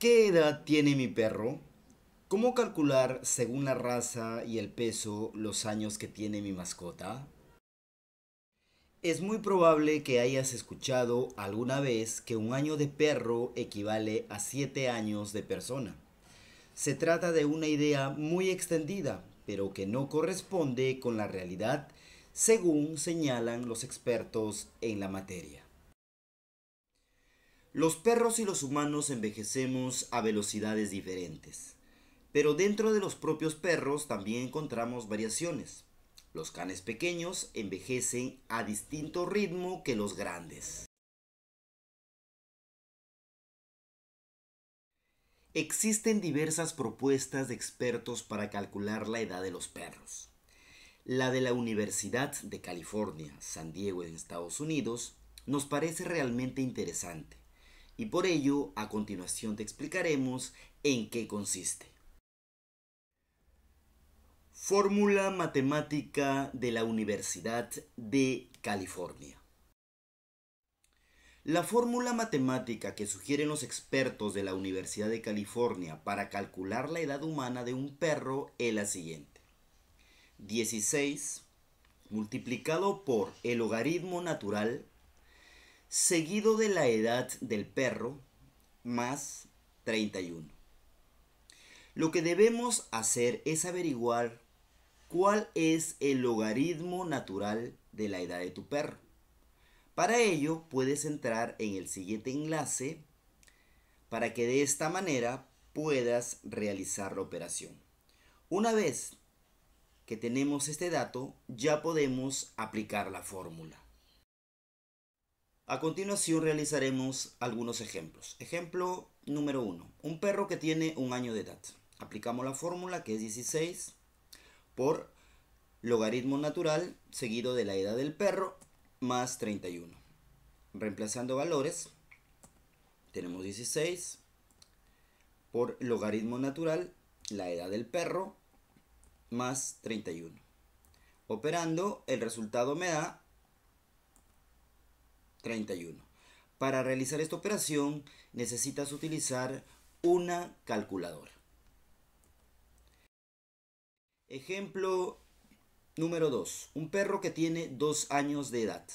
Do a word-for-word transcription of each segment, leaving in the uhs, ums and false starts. ¿Qué edad tiene mi perro? ¿Cómo calcular, según la raza y el peso, los años que tiene mi mascota? Es muy probable que hayas escuchado alguna vez que un año de perro equivale a siete años de persona. Se trata de una idea muy extendida, pero que no corresponde con la realidad, según señalan los expertos en la materia. Los perros y los humanos envejecemos a velocidades diferentes, pero dentro de los propios perros también encontramos variaciones. Los canes pequeños envejecen a distinto ritmo que los grandes. Existen diversas propuestas de expertos para calcular la edad de los perros. La de la Universidad de California, San Diego, en Estados Unidos, nos parece realmente interesante y por ello a continuación te explicaremos en qué consiste. Fórmula matemática de la Universidad de California. La fórmula matemática que sugieren los expertos de la Universidad de California para calcular la edad humana de un perro es la siguiente. dieciséis multiplicado por el logaritmo natural seguido de la edad del perro más treinta y uno. Lo que debemos hacer es averiguar ¿cuál es el logaritmo natural de la edad de tu perro? Para ello puedes entrar en el siguiente enlace para que de esta manera puedas realizar la operación. Una vez que tenemos este dato, ya podemos aplicar la fórmula. A continuación realizaremos algunos ejemplos. Ejemplo número uno. Un perro que tiene un año de edad. Aplicamos la fórmula que es dieciséis. Por logaritmo natural seguido de la edad del perro más treinta y uno. Reemplazando valores, tenemos dieciséis por logaritmo natural, la edad del perro más treinta y uno. Operando, el resultado me da treinta y uno. Para realizar esta operación necesitas utilizar una calculadora. Ejemplo número dos. Un perro que tiene dos años de edad.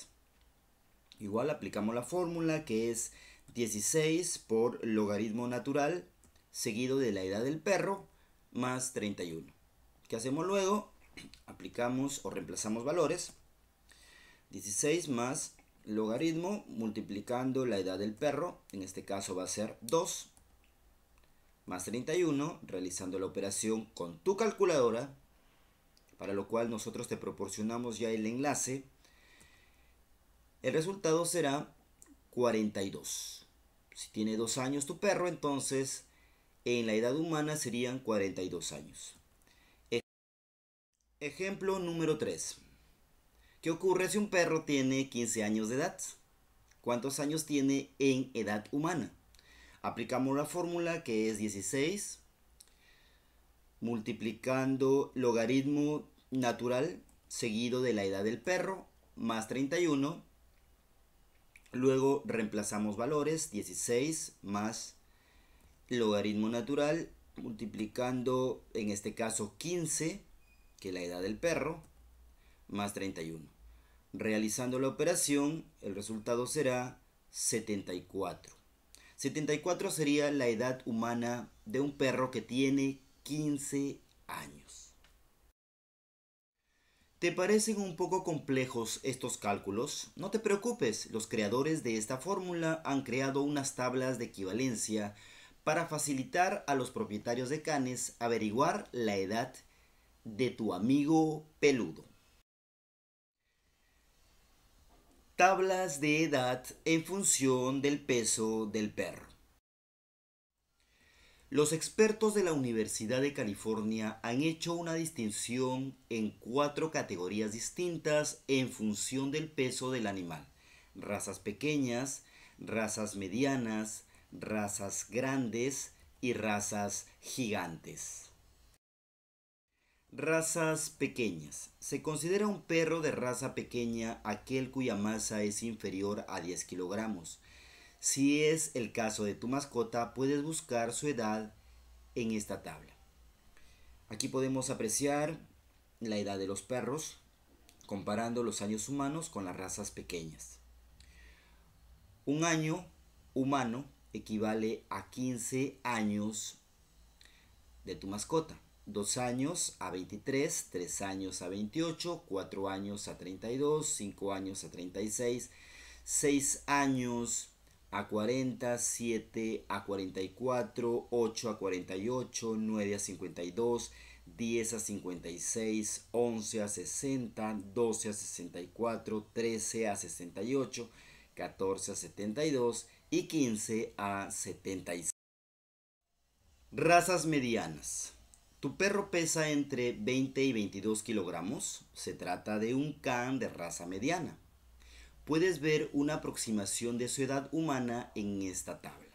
Igual aplicamos la fórmula que es dieciséis por logaritmo natural seguido de la edad del perro más treinta y uno. ¿Qué hacemos luego? Aplicamos o reemplazamos valores. dieciséis más logaritmo multiplicando la edad del perro. En este caso va a ser dos más treinta y uno. Realizando la operación con tu calculadora, para lo cual nosotros te proporcionamos ya el enlace, el resultado será cuarenta y dos. Si tiene dos años tu perro, entonces en la edad humana serían cuarenta y dos años. Ejemplo número tres. ¿Qué ocurre si un perro tiene quince años de edad? ¿Cuántos años tiene en edad humana? Aplicamos la fórmula que es dieciséis multiplicando logaritmo natural seguido de la edad del perro más treinta y uno. Luego reemplazamos valores. dieciséis más logaritmo natural multiplicando en este caso quince, que es la edad del perro, más treinta y uno. Realizando la operación, el resultado será setenta y cuatro. setenta y cuatro sería la edad humana de un perro que tiene quince años. ¿Te parecen un poco complejos estos cálculos? No te preocupes, los creadores de esta fórmula han creado unas tablas de equivalencia para facilitar a los propietarios de canes averiguar la edad de tu amigo peludo. Tablas de edad en función del peso del perro. Los expertos de la Universidad de California han hecho una distinción en cuatro categorías distintas en función del peso del animal: razas pequeñas, razas medianas, razas grandes y razas gigantes. Razas pequeñas. Se considera un perro de raza pequeña aquel cuya masa es inferior a diez kilogramos. Si es el caso de tu mascota, puedes buscar su edad en esta tabla. Aquí podemos apreciar la edad de los perros, comparando los años humanos con las razas pequeñas. Un año humano equivale a quince años de tu mascota, dos años a veintitrés, tres años a veintiocho, cuatro años a treinta y dos, cinco años a treinta y seis, seis años a cuarenta, siete a cuarenta y cuatro, ocho a cuarenta y ocho, nueve a cincuenta y dos, diez a cincuenta y seis, once a sesenta, doce a sesenta y cuatro, trece a sesenta y ocho, catorce a setenta y dos y quince a setenta y seis. Razas medianas. Tu perro pesa entre veinte y veintidós kilogramos. Se trata de un can de raza mediana. Puedes ver una aproximación de su edad humana en esta tabla.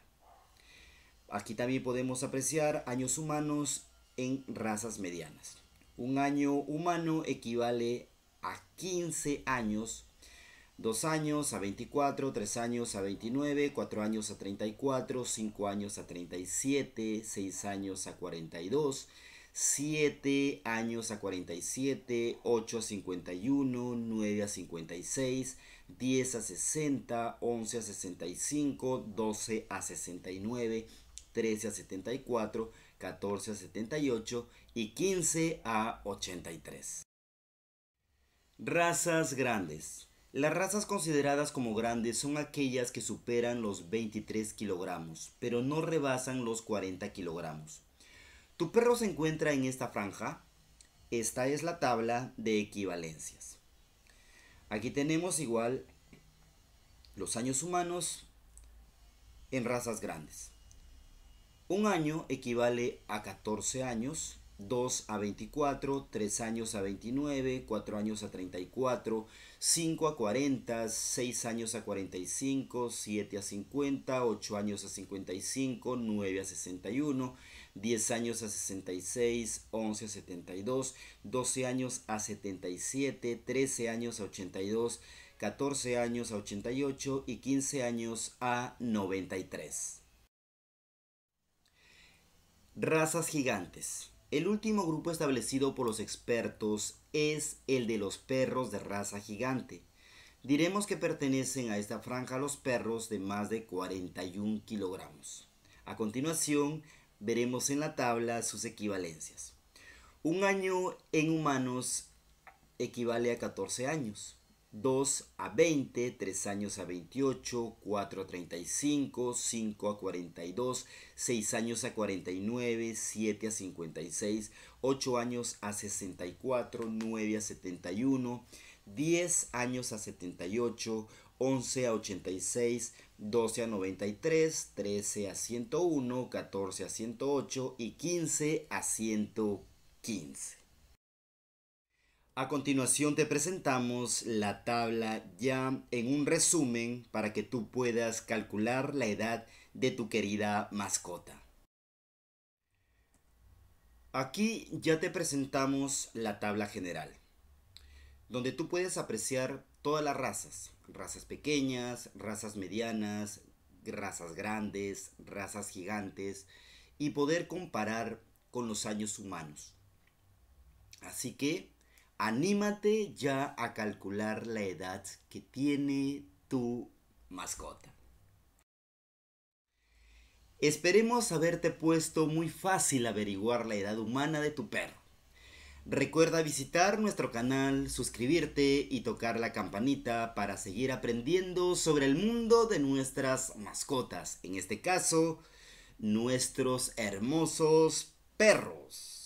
Aquí también podemos apreciar años humanos en razas medianas. Un año humano equivale a quince años, dos años a veinticuatro, tres años a veintinueve, cuatro años a treinta y cuatro, cinco años a treinta y siete, seis años a cuarenta y dos, siete años a cuarenta y siete, ocho a cincuenta y uno, nueve a cincuenta y seis, diez a sesenta, once a sesenta y cinco, doce a sesenta y nueve, trece a setenta y cuatro, catorce a setenta y ocho y quince a ochenta y tres. Razas grandes. Las razas consideradas como grandes son aquellas que superan los veintitrés kilogramos, pero no rebasan los cuarenta kilogramos. Tu perro se encuentra en esta franja. Esta es la tabla de equivalencias. Aquí tenemos igual los años humanos en razas grandes. Un año equivale a catorce años, dos a veinticuatro, tres años a veintinueve, cuatro años a treinta y cuatro, cinco a cuarenta, seis años a cuarenta y cinco, siete a cincuenta, ocho años a cincuenta y cinco, nueve a sesenta y uno, diez años a sesenta y seis, once a setenta y dos, doce años a setenta y siete, trece años a ochenta y dos, catorce años a ochenta y ocho y quince años a noventa y tres. Razas gigantes. El último grupo establecido por los expertos es el de los perros de raza gigante. Diremos que pertenecen a esta franja los perros de más de cuarenta y uno kilogramos. A continuación, veremos en la tabla sus equivalencias. Un año en humanos equivale a catorce años, dos a veinte, tres años a veintiocho, cuatro a treinta y cinco, cinco a cuarenta y dos, seis años a cuarenta y nueve, siete a cincuenta y seis, ocho años a sesenta y cuatro, nueve a setenta y uno, diez años a setenta y ocho, once a ochenta y seis, doce a noventa y tres, trece a ciento uno, catorce a ciento ocho y quince a ciento quince. A continuación te presentamos la tabla ya en un resumen para que tú puedas calcular la edad de tu querida mascota. Aquí ya te presentamos la tabla general, donde tú puedes apreciar todas las razas, razas pequeñas, razas medianas, razas grandes, razas gigantes y poder comparar con los años humanos. Así que anímate ya a calcular la edad que tiene tu mascota. Esperemos haberte puesto muy fácil averiguar la edad humana de tu perro. Recuerda visitar nuestro canal, suscribirte y tocar la campanita para seguir aprendiendo sobre el mundo de nuestras mascotas, en este caso, nuestros hermosos perros.